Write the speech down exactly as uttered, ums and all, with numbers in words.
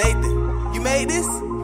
Nathan, you made this?